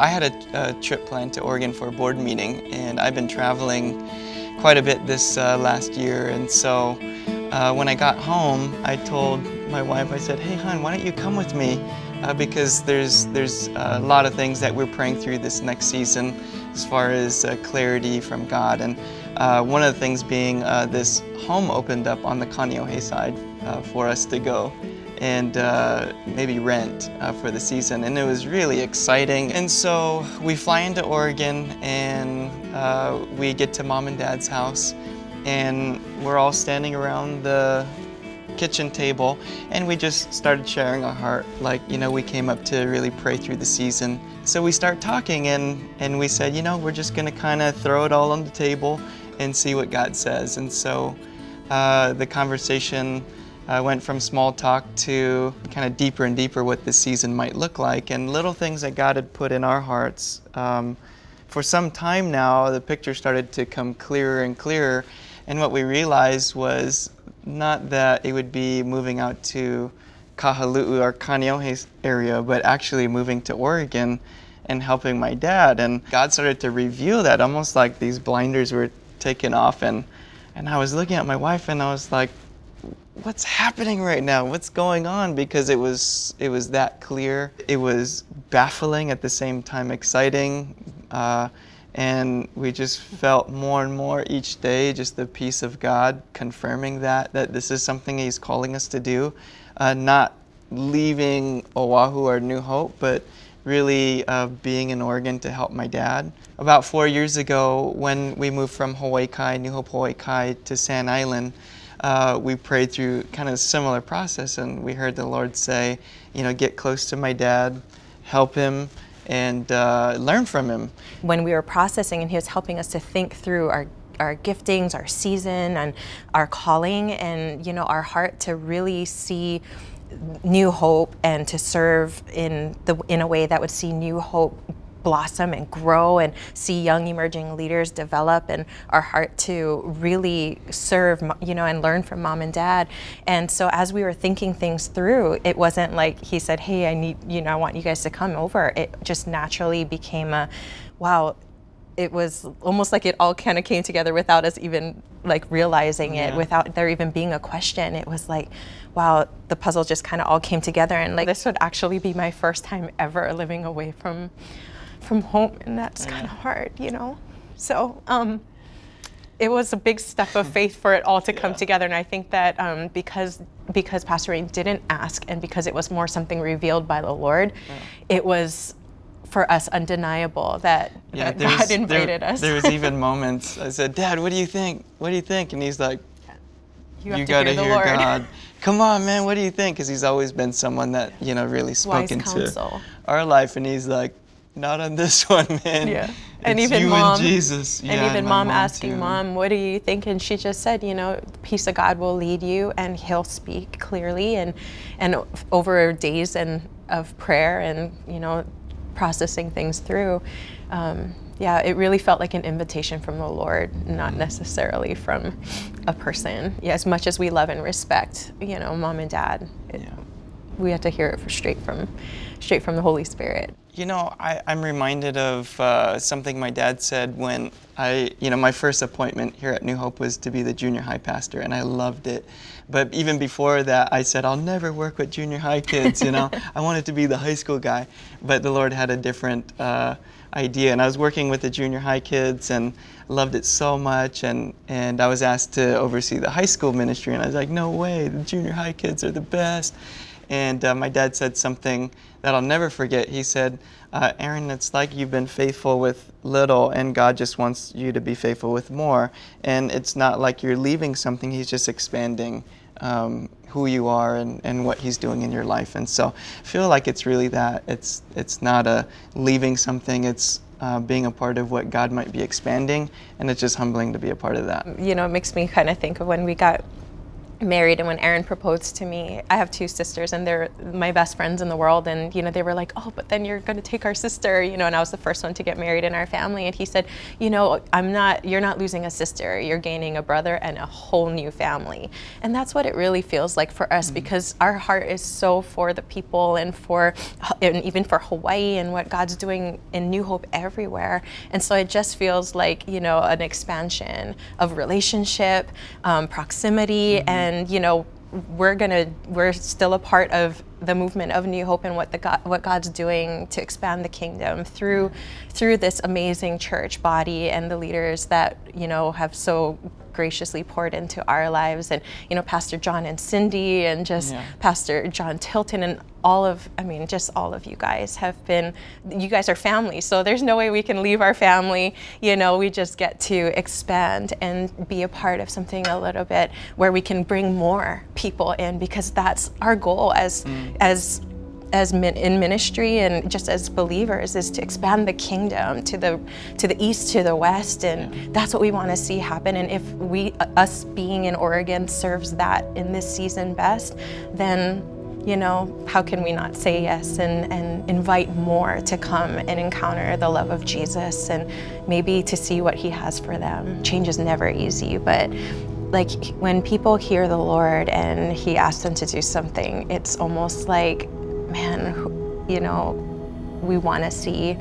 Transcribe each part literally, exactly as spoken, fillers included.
I had a, a trip planned to Oregon for a board meeting, and I've been traveling quite a bit this uh, last year, and so uh, when I got home, I told my wife, I said, hey hon, why don't you come with me? Uh, because there's, there's a lot of things that we're praying through this next season as far as uh, clarity from God. And uh, one of the things being uh, this home opened up on the Kaneohe side uh, for us to go and uh, maybe rent uh, for the season. And it was really exciting. And so we fly into Oregon and uh, we get to mom and dad's house, and we're all standing around the kitchen table, and we just started sharing our heart. Like, you know, we came up to really pray through the season. So we start talking, and, and we said, you know, we're just gonna kind of throw it all on the table and see what God says. And so uh, the conversation uh, went from small talk to kind of deeper and deeper what this season might look like, and little things that God had put in our hearts. Um, for some time now, the picture started to come clearer and clearer, and what we realized was not that it would be moving out to Kahalu'u or Kaneohe area, but actually moving to Oregon and helping my dad. And God started to reveal that, almost like these blinders were taken off. And, and I was looking at my wife and I was like, what's happening right now? What's going on? Because it was, it was that clear. It was baffling, at the same time exciting. Uh, And we just felt more and more each day, just the peace of God confirming that, that this is something He's calling us to do. Uh, not leaving Oahu or New Hope, but really uh, being in Oregon to help my dad. About four years ago, when we moved from Hawaii Kai, New Hope Hawaii Kai, to San Island, uh, we prayed through kind of a similar process, and we heard the Lord say, you know, get close to my dad, help him, and uh, learn from him. When we were processing and he was helping us to think through our, our giftings, our season, and our calling, and you know, our heart to really see new hope and to serve in, the, in a way that would see new hope blossom and grow and see young emerging leaders develop, and our heart to really serve, you know, and learn from mom and dad. And so as we were thinking things through, it wasn't like he said, hey, I need, you know, I want you guys to come over. It just naturally became a, wow, it was almost like it all kind of came together without us even like realizing it, yeah. Without there even being a question. It was like, wow, the puzzle just kind of all came together. And like, this would actually be my first time ever living away from from home, and that's kind of hard, you know? So um, it was a big step of faith for it all to come yeah. together. And I think that um, because because Pastor Wayne didn't ask, and because it was more something revealed by the Lord, yeah. it was for us undeniable that, yeah, that God invited there, us. There was even moments I said, Dad, what do you think? What do you think? And he's like, you, you got to hear, hear God. Come on, man, what do you think? Because he's always been someone that, you know, really spoke into our life. And he's like, not on this one, man. Yeah. And even you mom, and Jesus. Yeah, and even and mom, mom asking, too. Mom, what do you think? And she just said, you know, the peace of God will lead you, and He'll speak clearly, and and over days and of prayer, and you know, processing things through. Um, yeah, it really felt like an invitation from the Lord, not necessarily from a person. Yeah, as much as we love and respect, you know, mom and dad. It, yeah. We have to hear it for straight from, straight from the Holy Spirit. You know, I, I'm reminded of uh, something my dad said when I, you know, my first appointment here at New Hope was to be the junior high pastor, and I loved it. But even before that, I said, I'll never work with junior high kids, you know? I wanted to be the high school guy, but the Lord had a different uh, idea. And I was working with the junior high kids and loved it so much, and, and I was asked to oversee the high school ministry, and I was like, no way, the junior high kids are the best. And uh, my dad said something that I'll never forget. He said, uh, Aaron, it's like you've been faithful with little, and God just wants you to be faithful with more. And it's not like you're leaving something. He's just expanding um, who you are and, and what He's doing in your life. And so I feel like it's really that. It's, it's not a leaving something. It's Uh, being a part of what God might be expanding. And it's just humbling to be a part of that. You know, it makes me kind of think of when we got married, and when Aaron proposed to me, I have two sisters and they're my best friends in the world, and you know they were like, oh, but then you're going to take our sister, you know, and I was the first one to get married in our family. And he said, you know, I'm not, you're not losing a sister, you're gaining a brother and a whole new family. And that's what it really feels like for us, mm-hmm. because our heart is so for the people and for, and even for Hawaii and what God's doing in New Hope everywhere. And so it just feels like, you know, an expansion of relationship, um, proximity, mm-hmm. and And you know, we're gonna we're still a part of the movement of New Hope and what the God, what God's doing to expand the kingdom through through this amazing church body and the leaders that you know have so graciously poured into our lives, and you know Pastor John and Cindy and just yeah. Pastor John Tilton and all of, I mean just all of you guys have been, you guys are family, so there's no way we can leave our family. You know, we just get to expand and be a part of something a little bit where we can bring more people in, because that's our goal as mm. as as min in ministry and just as believers, is to expand the kingdom to the to the east, to the west, and yeah. that's what we want to see happen. And if we us being in Oregon serves that in this season best, then you know how can we not say yes and and invite more to come and encounter the love of Jesus and maybe to see what he has for them. Change is never easy, but like when people hear the Lord and he asks them to do something, it's almost like, man, you know, we want to see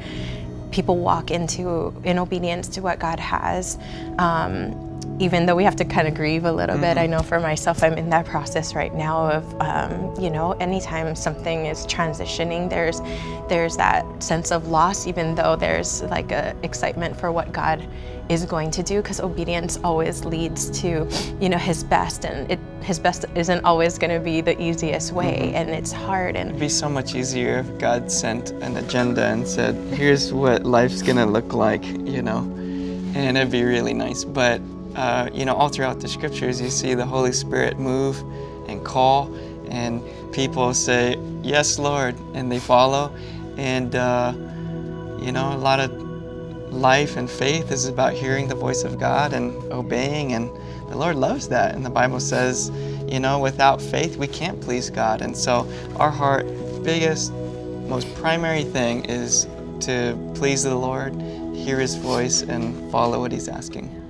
people walk into in obedience to what God has, um, even though we have to kind of grieve a little mm-hmm. bit. I know for myself, I'm in that process right now of, um, you know, anytime something is transitioning, there's there's that sense of loss, even though there's like a excitement for what God is going to do, because obedience always leads to, you know, his best, and it, his best isn't always going to be the easiest way, mm-hmm. and it's hard. And it'd be so much easier if God sent an agenda and said, here's what life's going to look like, you know, and it'd be really nice. But, uh, you know, all throughout the scriptures, you see the Holy Spirit move and call, and people say, yes, Lord, and they follow. And, uh, you know, a lot of life and faith is about hearing the voice of God and obeying, and the Lord loves that. And the Bible says, you know, without faith we can't please God. And so our heart, biggest, most primary thing is to please the Lord, hear his voice, and follow what he's asking.